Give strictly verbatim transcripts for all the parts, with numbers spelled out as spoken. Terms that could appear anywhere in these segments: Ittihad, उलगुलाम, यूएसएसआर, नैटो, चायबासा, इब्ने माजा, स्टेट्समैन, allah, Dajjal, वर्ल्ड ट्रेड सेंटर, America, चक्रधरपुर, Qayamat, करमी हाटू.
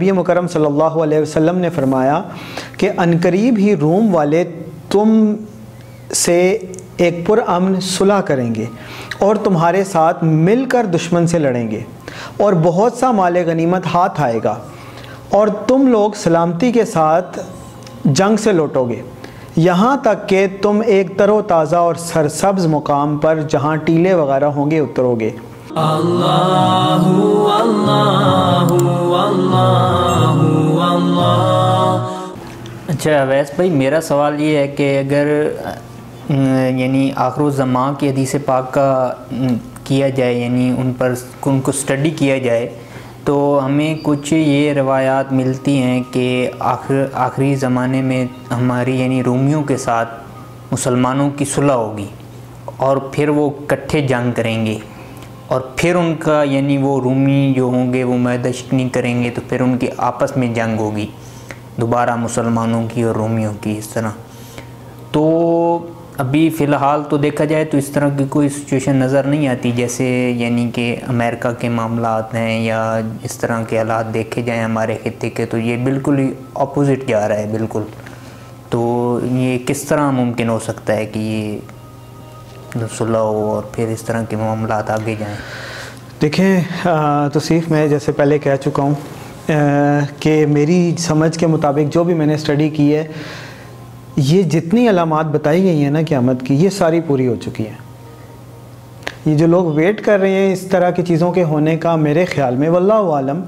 नबी मुकरम सल्लल्लाहु अलैहि वसल्लम ने फरमाया कि अनकरीब ही रोम वाले तुम से एक पुरअमन सुलह करेंगे और तुम्हारे साथ मिलकर दुश्मन से लड़ेंगे और बहुत सा माल गनीमत हाथ आएगा और तुम लोग सलामती के साथ जंग से लौटोगे, यहाँ तक कि तुम एक तरोताज़ा और सरसब्ज़ मुकाम पर जहाँ टीले वगैरह होंगे उतरोगे। अल्लाहु अल्लाहु अल्लाहु अल्लाह। अच्छा वैस भाई, मेरा सवाल ये है कि अगर यानी आखिर ज़मां की हदीस पाक का किया जाए, यानी उन पर उनको स्टडी किया जाए, तो हमें कुछ ये रवायात मिलती हैं कि आखिर आखिरी ज़माने में हमारी यानी रोमियों के साथ मुसलमानों की सुलह होगी और फिर वो इकट्ठे जंग करेंगे और फिर उनका यानी वो रूमी जो होंगे वो मैदा शिकनी करेंगे, तो फिर उनके आपस में जंग होगी दोबारा मुसलमानों की और रोमियों की। इस तरह तो अभी फ़िलहाल तो देखा जाए तो इस तरह की कोई सिचुएशन नज़र नहीं आती, जैसे यानी कि अमेरिका के मामला हैं या इस तरह के हालात देखे जाएँ हमारे खिते के, तो ये बिल्कुल ही अपोज़िट जा रहा है बिल्कुल। तो ये किस तरह मुमकिन हो सकता है कि ये सुलह हो और फिर इस तरह के मामला आगे जाएँ? देखें तौसीफ़, मैं जैसे पहले कह चुका हूँ कि मेरी समझ के मुताबिक जो भी मैंने स्टडी की है, ये जितनी अलामात बताई गई हैं ना क़यामत की, ये सारी पूरी हो चुकी हैं। ये जो लोग वेट कर रहे हैं इस तरह की चीज़ों के होने का, मेरे ख़्याल में वल्लाहु आलम,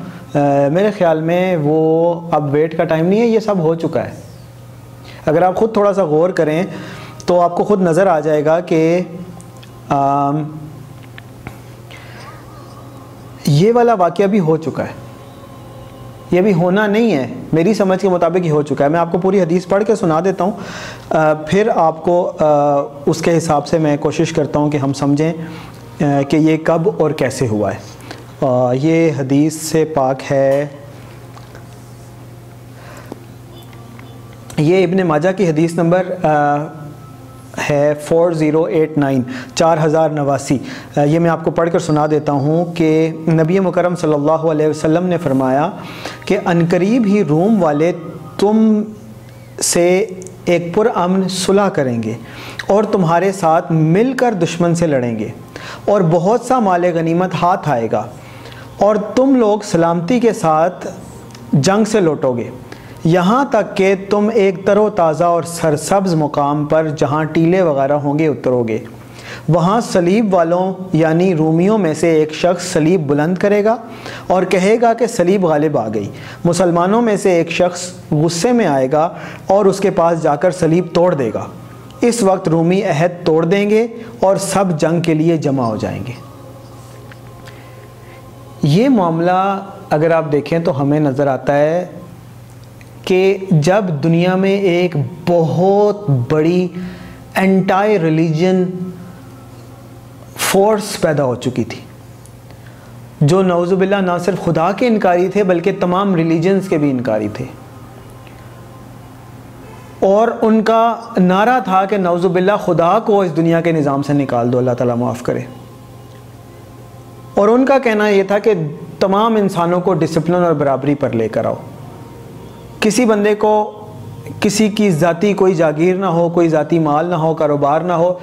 मेरे ख़्याल में वो अब वेट का टाइम नहीं है, ये सब हो चुका है। अगर आप ख़ुद थोड़ा सा गौर करें तो आपको ख़ुद नज़र आ जाएगा कि ये वाला वाक़या भी हो चुका है, ये भी होना नहीं है, मेरी समझ के मुताबिक ये हो चुका है। मैं आपको पूरी हदीस पढ़ के सुना देता हूँ, फिर आपको आ, उसके हिसाब से मैं कोशिश करता हूँ कि हम समझें कि ये कब और कैसे हुआ है। आ, ये हदीस से पाक है, ये इब्ने माजा की हदीस नंबर है फोर ज़ीरो एट नाइन, चार हज़ार नवासी। ये मैं आपको पढ़ कर सुना देता हूँ कि नबी मुकरम सल्लल्लाहु अलैहि वसल्लम ने फरमाया कि अनकरीब ही रोम वाले तुम से एक पुरअमन सुलह करेंगे और तुम्हारे साथ मिलकर दुश्मन से लड़ेंगे और बहुत सा माल गनीमत हाथ आएगा और तुम लोग सलामती के साथ जंग से लौटोगे, यहाँ तक कि तुम एक तरोताज़ा और सरसब्ज़ मुकाम पर जहाँ टीले वगैरह होंगे उतरोगे। वहाँ सलीब वालों यानी रूमियों में से एक शख्स सलीब बुलंद करेगा और कहेगा कि सलीब गालिब आ गई। मुसलमानों में से एक शख्स गुस्से में आएगा और उसके पास जाकर सलीब तोड़ देगा। इस वक्त रूमी अहद तोड़ देंगे और सब जंग के लिए जमा हो जाएंगे। ये मामला अगर आप देखें तो हमें नज़र आता है कि जब दुनिया में एक बहुत बड़ी एंटी रिलीजन फोर्स पैदा हो चुकी थी, जो नौजुबिल्ला ना सिर्फ खुदा के इनकारी थे बल्कि तमाम रिलीजन्स के भी इनकारी थे, और उनका नारा था कि नौजुबिल्ला खुदा को इस दुनिया के निज़ाम से निकाल दो, अल्लाह ताला माफ़ करे। और उनका कहना यह था कि तमाम इंसानों को डिसिप्लिन और बराबरी पर लेकर आओ, किसी बंदे को किसी की ज़ाती कोई जागीर ना हो, कोई ज़ाती माल ना हो, कारोबार ना हो,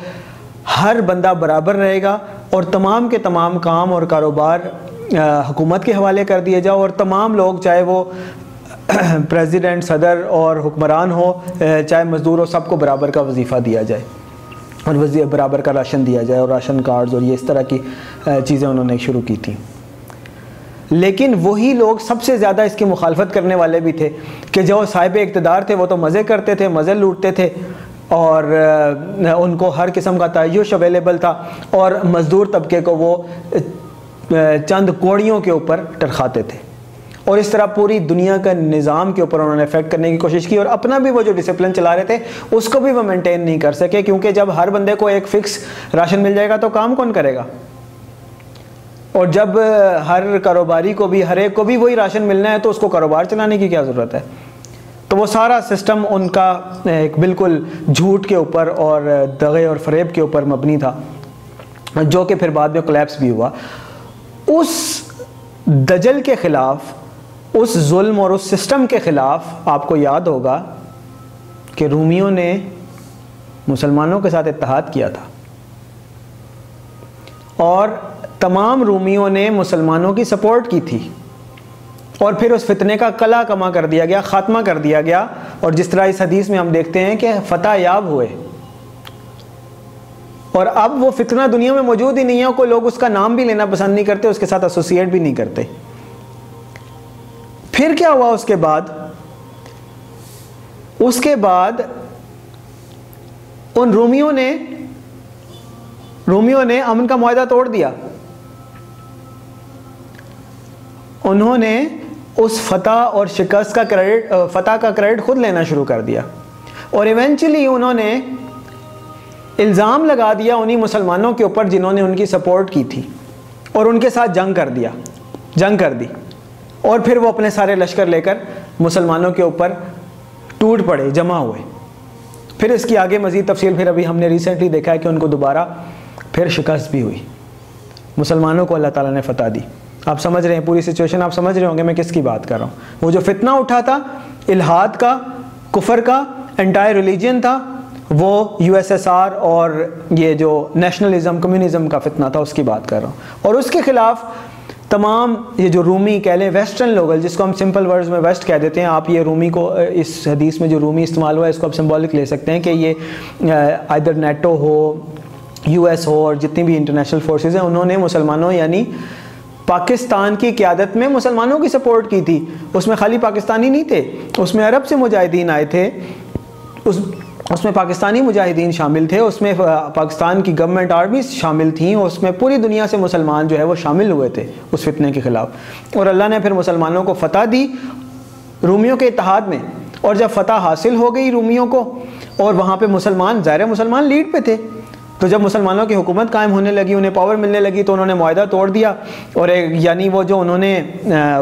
हर बंदा बराबर रहेगा और तमाम के तमाम काम और कारोबार हुकूमत के हवाले कर दिए जाओ और तमाम लोग, चाहे वो प्रेसिडेंट, सदर और हुक्मरान हो, चाहे मज़दूर हो, सबको बराबर का वजीफ़ा दिया जाए और वजी बराबर का राशन दिया जाए और राशन कार्ड्स और ये इस तरह की चीज़ें उन्होंने शुरू की थी। लेकिन वही लोग सबसे ज़्यादा इसकी मुखालफत करने वाले भी थे कि जो साहिब इक़्तिदार थे वो तो मज़े करते थे, मज़े लूटते थे और उनको हर किस्म का तायुश अवेलेबल था और मज़दूर तबके को वो चंद कोड़ियों के ऊपर टरखाते थे और इस तरह पूरी दुनिया का निज़ाम के ऊपर उन्होंने इफेक्ट करने की कोशिश की और अपना भी वो जो डिसिप्लिन चला रहे थे उसको भी वो मेनटेन नहीं कर सके, क्योंकि जब हर बंदे को एक फ़िक्स राशन मिल जाएगा तो काम कौन करेगा, और जब हर कारोबारी को भी, हर एक को भी वही राशन मिलना है तो उसको कारोबार चलाने की क्या ज़रूरत है। तो वो सारा सिस्टम उनका एक बिल्कुल झूठ के ऊपर और दगे और फरेब के ऊपर मबनी था, जो कि फिर बाद में कोलैप्स भी हुआ। उस दजल के ख़िलाफ़ उस जुल्म और उस सिस्टम के ख़िलाफ़ आपको याद होगा कि रूमियों ने मुसलमानों के साथ इत्तेहाद किया था और तमाम रूमियों ने मुसलमानों की सपोर्ट की थी और फिर उस फितने का कला कमा कर दिया गया, ख़ात्मा कर दिया गया। और जिस तरह इस हदीस में हम देखते हैं कि फ़तह याब हुए और अब वो फितना दुनिया में मौजूद ही नहीं है, कोई लोग उसका नाम भी लेना पसंद नहीं करते, उसके साथ एसोसिएट भी नहीं करते। फिर क्या हुआ उसके बाद? उसके बाद उन रूमियों ने रूमियों ने अमन का मुआहदा तोड़ दिया। उन्होंने उस फतह और शिकस्त का क्रेडिट फतह का क्रेडिट खुद लेना शुरू कर दिया और इवेंचुअली उन्होंने इल्ज़ाम लगा दिया उन्हीं मुसलमानों के ऊपर जिन्होंने उनकी सपोर्ट की थी और उनके साथ जंग कर दिया जंग कर दी और फिर वो अपने सारे लश्कर लेकर मुसलमानों के ऊपर टूट पड़े, जमा हुए। फिर इसकी आगे मज़ीद तफसील फिर अभी हमने रिसेंटली देखा है कि उनको दोबारा फिर शिकस्त भी हुई, मुसलमानों को अल्लाह ताला ने फतह दी। आप समझ रहे हैं पूरी सिचुएशन, आप समझ रहे होंगे मैं किसकी बात कर रहा हूँ। वो जो फितना उठा था इल्हाद का, कुफर का, एंटायर रिलीजन था, वो यू एस एस आर और ये जो नेशनलिज़म कम्युनिज़म का फितना था उसकी बात कर रहा हूँ। और उसके ख़िलाफ़ तमाम ये जो रूमी कह लें वेस्टर्न लोग, जिसको हम सिंपल वर्ड्स में वेस्ट कह देते हैं, आप ये रूमी को इस हदीस में जो रूमी इस्तेमाल हुआ है इसको आप सिंबॉलिक ले सकते हैं कि ये आइदर नैटो हो, यू एस हो और जितनी भी इंटरनेशनल फोर्सेस हैं, उन्होंने मुसलमानों यानी पाकिस्तान की क़ियादत में मुसलमानों की सपोर्ट की थी। उसमें खाली पाकिस्तानी नहीं थे, उसमें अरब से मुजाहिदीन आए थे, उस उसमें पाकिस्तानी मुजाहिदीन शामिल थे, उसमें पाकिस्तान की गवर्नमेंट आर्मी शामिल थी, उसमें पूरी दुनिया से मुसलमान जो है वो शामिल हुए थे उस फितने के ख़िलाफ़। और अल्लाह ने फिर मुसलमानों को फ़तह दी रूमियों के इत्तेहाद में। और जब फ़तह हासिल हो गई रूमियों को और वहाँ पे मुसलमान ज़ाहिर मुसलमान लीड पे थे, तो जब मुसलमानों की हुकूमत कायम होने लगी, उन्हें पावर मिलने लगी, तो उन्होंने मुआहदा तोड़ दिया। और यानी वो जो उन्होंने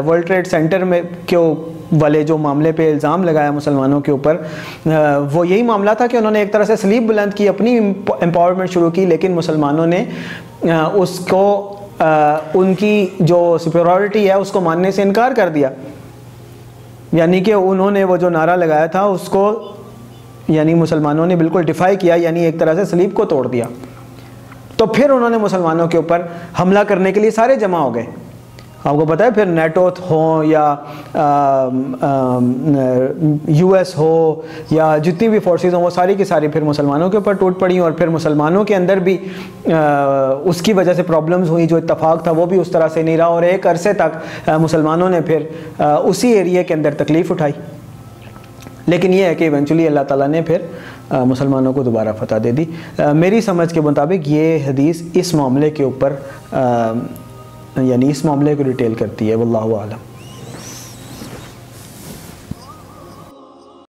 वर्ल्ड ट्रेड सेंटर में क्यों वाले जो मामले पे इल्ज़ाम लगाया मुसलमानों के ऊपर, वो यही मामला था कि उन्होंने एक तरह से स्लीप बुलंद की, अपनी एम्पावरमेंट शुरू की, लेकिन मुसलमानों ने उसको उनकी जो सुपेरियॉरिटी है उसको मानने से इनकार कर दिया। यानी कि उन्होंने वो जो नारा लगाया था उसको यानी मुसलमानों ने बिल्कुल डिफाई किया, यानी एक तरह से स्लीप को तोड़ दिया। तो फिर उन्होंने मुसलमानों के ऊपर हमला करने के लिए सारे जमा हो गए। आपको पता है फिर नैटो हो या यू एस हो या जितनी भी फोर्सेस हों, वो सारी की सारी फिर मुसलमानों के ऊपर टूट पड़ी। और फिर मुसलमानों के अंदर भी आ, उसकी वजह से प्रॉब्लम्स हुई, जो इत्तेफाक था वो भी उस तरह से नहीं रहा। और एक अरसे तक आ, मुसलमानों ने फिर आ, उसी एरिया के अंदर तकलीफ़ उठाई। लेकिन यह है कि इवेंचुअली अल्लाह ताला ने फिर आ, मुसलमानों को दोबारा फतह दे दी। आ, मेरी समझ के मुताबिक ये हदीस इस मामले के ऊपर यानी इस मामले को डिटेल करती है। वल्लाहु आलम।